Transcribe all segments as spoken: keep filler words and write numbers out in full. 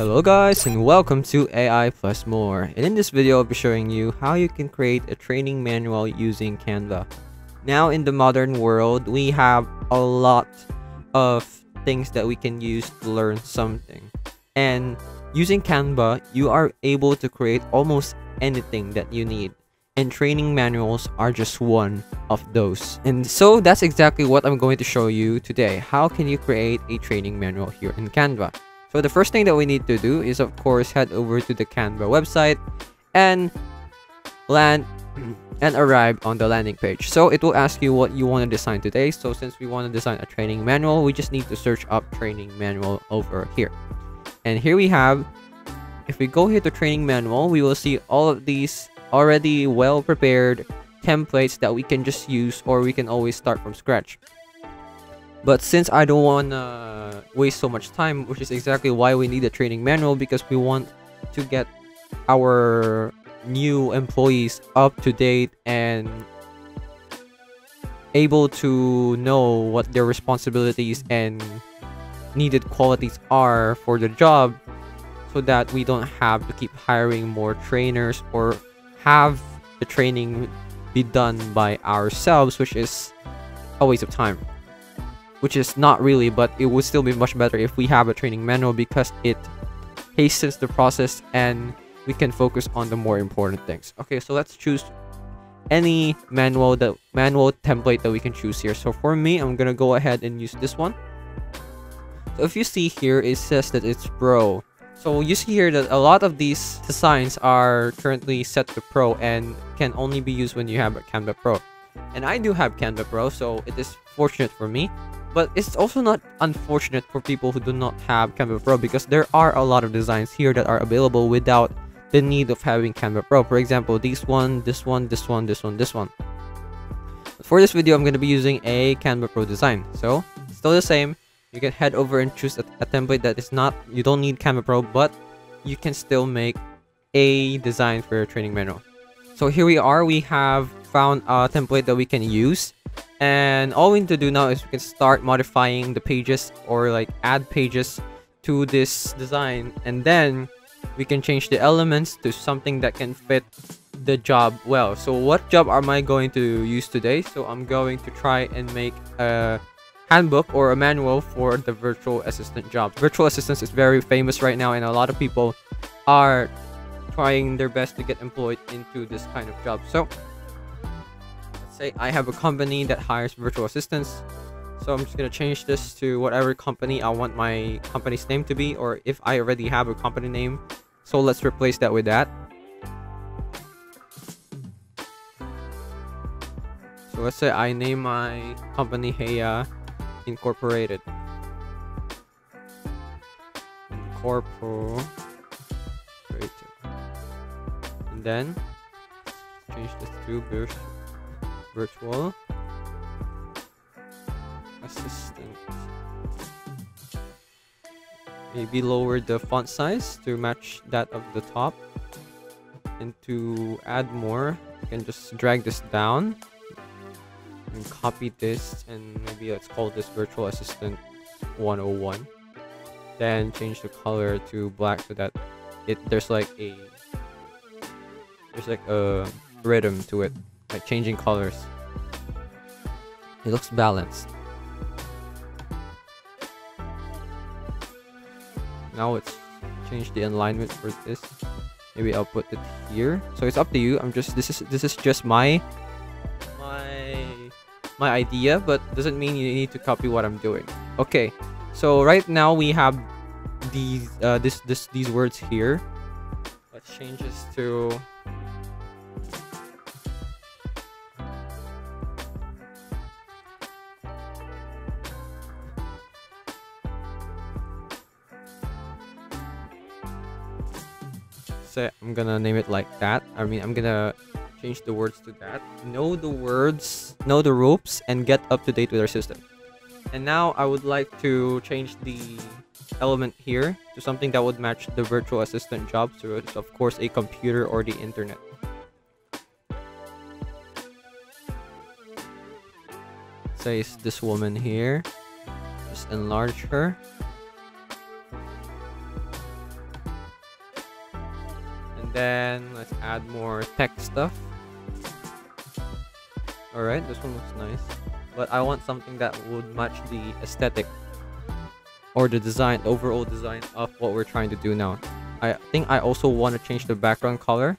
Hello guys, and welcome to A I Plus More, and in this video I'll be showing you how you can create a training manual using Canva. Now in the modern world, we have a lot of things that we can use to learn something, and using Canva you are able to create almost anything that you need, and training manuals are just one of those. And so that's exactly what I'm going to show you today. How can you create a training manual here in Canva? So the first thing that we need to do is, of course, head over to the Canva website and land and arrive on the landing page. So it will ask you what you want to design today. So since we want to design a training manual, we just need to search up training manual over here. And here we have, if we go here to training manual, we will see all of these already well-prepared templates that we can just use, or we can always start from scratch. But since I don't want to waste so much time, which is exactly why we need a training manual, because we want to get our new employees up to date and able to know what their responsibilities and needed qualities are for the job, so that we don't have to keep hiring more trainers or have the training be done by ourselves, which is a waste of time. Which is not really, but it would still be much better if we have a training manual, because it hastens the process and we can focus on the more important things. Okay, so let's choose any manual that manual template that we can choose here. So for me, I'm gonna go ahead and use this one. So if you see here, it says that it's Pro. So you see here that a lot of these designs are currently set to Pro and can only be used when you have a Canva Pro. And I do have Canva Pro, so it is fortunate for me. But it's also not unfortunate for people who do not have Canva Pro, because there are a lot of designs here that are available without the need of having Canva Pro. For example, this one, this one, this one, this one, this one. For this video, I'm going to be using a Canva Pro design. So, still the same. You can head over and choose a, a template that is not, you don't need Canva Pro, but you can still make a design for your training manual. So here we are. We have found a template that we can use. And all we need to do now is we can start modifying the pages, or like add pages to this design, and then we can change the elements to something that can fit the job well. So what job am I going to use today? So I'm going to try and make a handbook or a manual for the virtual assistant job. Virtual assistants is very famous right now, and a lot of people are trying their best to get employed into this kind of job. So I have a company that hires virtual assistants, so I'm just going to change this to whatever company I want my company's name to be, or if I already have a company name. So let's replace that with that. So let's say I name my company Haya Incorporated. Incorporated. And then change this to Bush. Virtual assistant. Maybe lower the font size to match that of the top, and to add more you can just drag this down and copy this, and maybe let's call this virtual assistant one oh one. Then change the color to black so that it there's like a there's like a rhythm to it. By changing colors, it looks balanced. Now let's change the alignment for this. Maybe I'll put it here. So it's up to you. I'm just this is this is just my my my idea, but doesn't mean you need to copy what I'm doing. Okay. So right now we have these uh, this this these words here. Let's change this to. I'm gonna name it like that. I mean, I'm gonna change the words to that. Know the words, know the ropes, and get up to date with our system. And now I would like to change the element here to something that would match the virtual assistant job. So it's of course a computer or the internet. Say it's this woman here. Just enlarge her. And then let's add more tech stuff. All right, this one looks nice, but I want something that would match the aesthetic or the design, the overall design of what we're trying to do now. I think I also want to change the background color.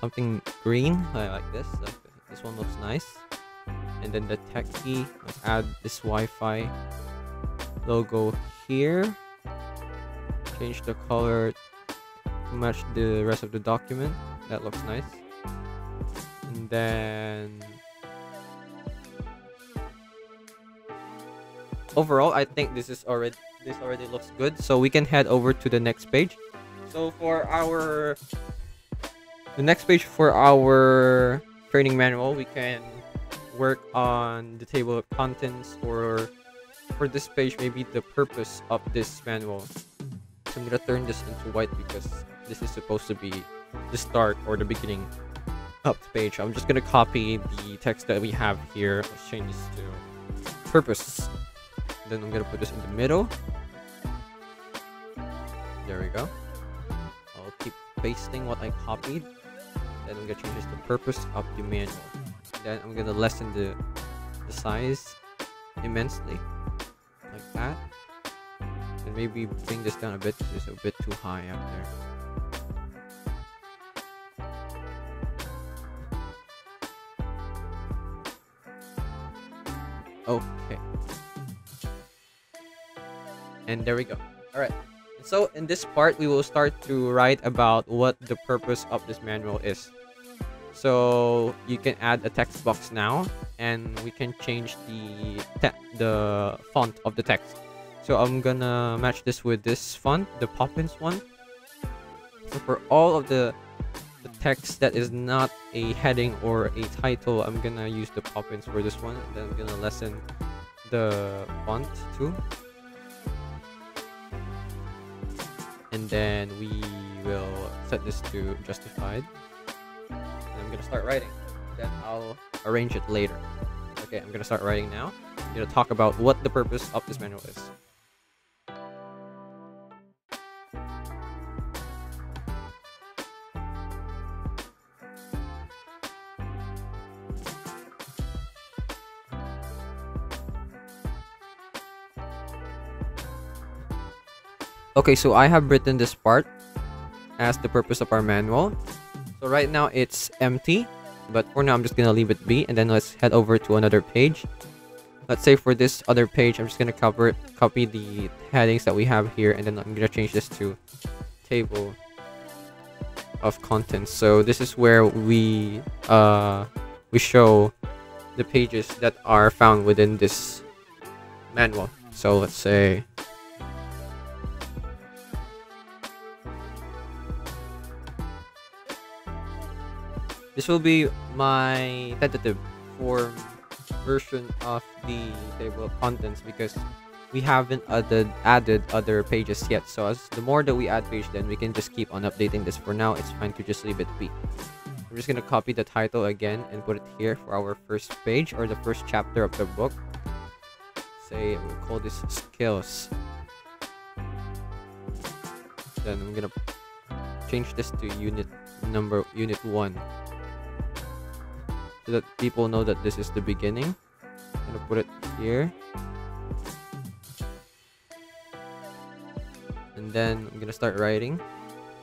Something green. I like this. This one looks nice. And then the tech key. Let's add this Wi-Fi logo here. Change the color to match the rest of the document. That looks nice. And then overall, I think this is already this already looks good. So we can head over to the next page. So for our the next page for our training manual, we can work on the table of contents, or for this page, maybe the purpose of this manual. So I'm gonna turn this into white because this is supposed to be the start or the beginning of the page. I'm just gonna copy the text that we have here. Let's change this to purpose. Then I'm gonna put this in the middle. There we go. I'll keep pasting what I copied. Then I'm gonna change this to purpose of the manual. Then I'm gonna lessen the, the size immensely, like that. And maybe bring this down a bit. It's a bit too high up there. Okay. And there we go. All right. So in this part, we will start to write about what the purpose of this manual is. So you can add a text box now, and we can change the the font of the text. So I'm gonna match this with this font, the Poppins one. So for all of the, the text that is not a heading or a title, I'm gonna use the Poppins for this one. And then I'm gonna lessen the font too. And then we will set this to justified. And I'm gonna start writing. Then I'll arrange it later. Okay, I'm gonna start writing now. I'm gonna talk about what the purpose of this manual is. Okay, so I have written this part as the purpose of our manual. So right now it's empty, but for now I'm just gonna leave it be, and then let's head over to another page. Let's say for this other page, I'm just gonna cover it, copy the headings that we have here, and then I'm gonna change this to table of contents. So this is where we uh, we show the pages that are found within this manual. So let's say this will be my tentative form version of the table of contents because we haven't added, added other pages yet. So as the more that we add page, then we can just keep on updating this. For now, it's fine to just leave it be. I'm just gonna copy the title again and put it here for our first page or the first chapter of the book. Say we'll call this skills. Then I'm gonna change this to unit number unit one. So that people know that this is the beginning. I'm gonna put it here. And then I'm gonna start writing.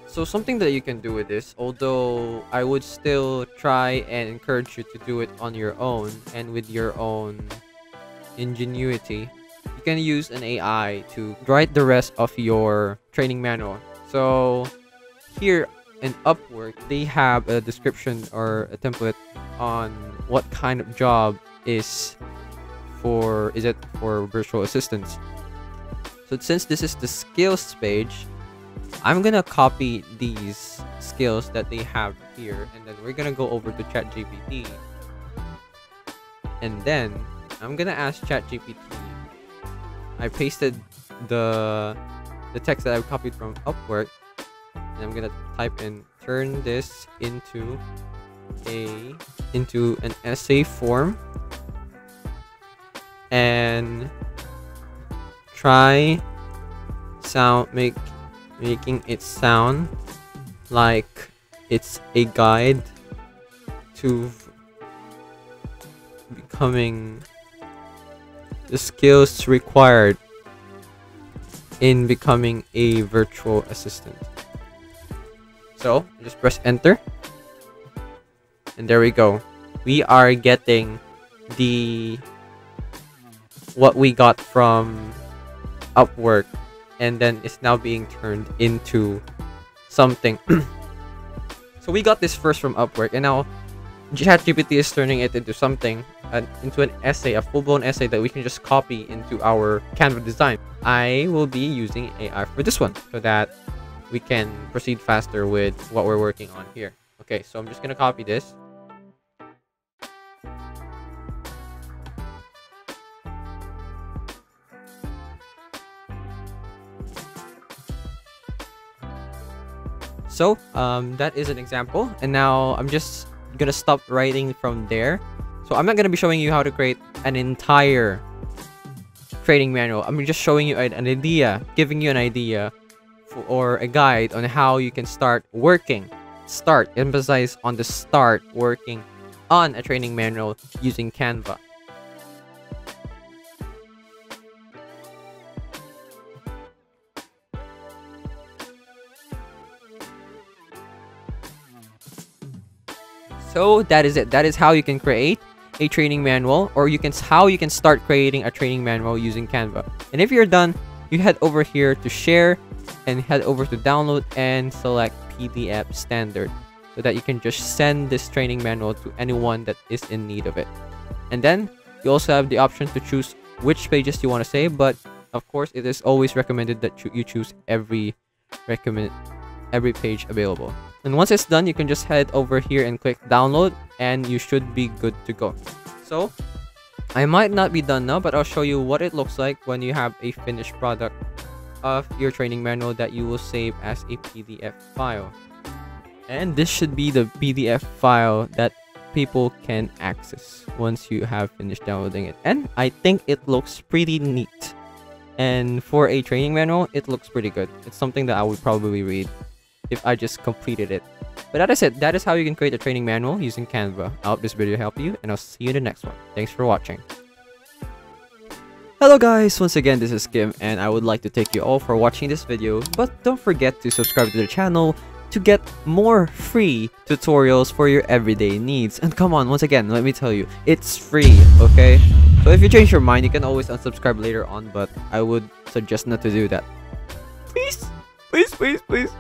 So something that you can do with this, although I would still try and encourage you to do it on your own and with your own ingenuity, you can use an A I to write the rest of your training manual. So here in Upwork, they have a description or a template on what kind of job is for is it for virtual assistants. So since this is the skills page, I'm gonna copy these skills that they have here, and then we're gonna go over to ChatGPT, and then I'm gonna ask ChatGPT. I pasted the the text that I've copied from Upwork, and I'm gonna type in turn this into a into an essay form and try sound make making it sound like it's a guide to becoming the skills required in becoming a virtual assistant. So just press enter and there we go. We are getting the what we got from Upwork, and then it's now being turned into something. So we got this first from Upwork, and now ChatGPT is turning it into something, an, into an essay, a full-blown essay that we can just copy into our Canva design. I will be using A I for this one so that we can proceed faster with what we're working on here. Okay, so I'm just gonna copy this. So um, that is an example, and now I'm just gonna stop writing from there. So I'm not gonna be showing you how to create an entire training manual. I'm just showing you an, an idea, giving you an idea for, or a guide on how you can start working, start, emphasize on the start working on a training manual using Canva. So that is it. That is how you can create a training manual, or you can how you can start creating a training manual using Canva. And if you're done, you head over here to share and head over to download and select P D F standard so that you can just send this training manual to anyone that is in need of it. And then you also have the option to choose which pages you want to save, but of course it is always recommended that you choose every recommend every page available. And once it's done, you can just head over here and click download and you should be good to go. So I might not be done now, but I'll show you what it looks like when you have a finished product of your training manual that you will save as a P D F file. And this should be the P D F file that people can access once you have finished downloading it. And I think it looks pretty neat. And for a training manual, it looks pretty good. It's something that I would probably read if I just completed it. But that is it. That is how you can create a training manual using Canva. I hope this video helped you, and I'll see you in the next one. Thanks for watching. Hello guys, once again this is Kim, and I would like to thank you all for watching this video, but don't forget to subscribe to the channel to get more free tutorials for your everyday needs. And come on, once again, let me tell you, it's free, okay? So if you change your mind, you can always unsubscribe later on, but I would suggest not to do that. Please, please, please, please.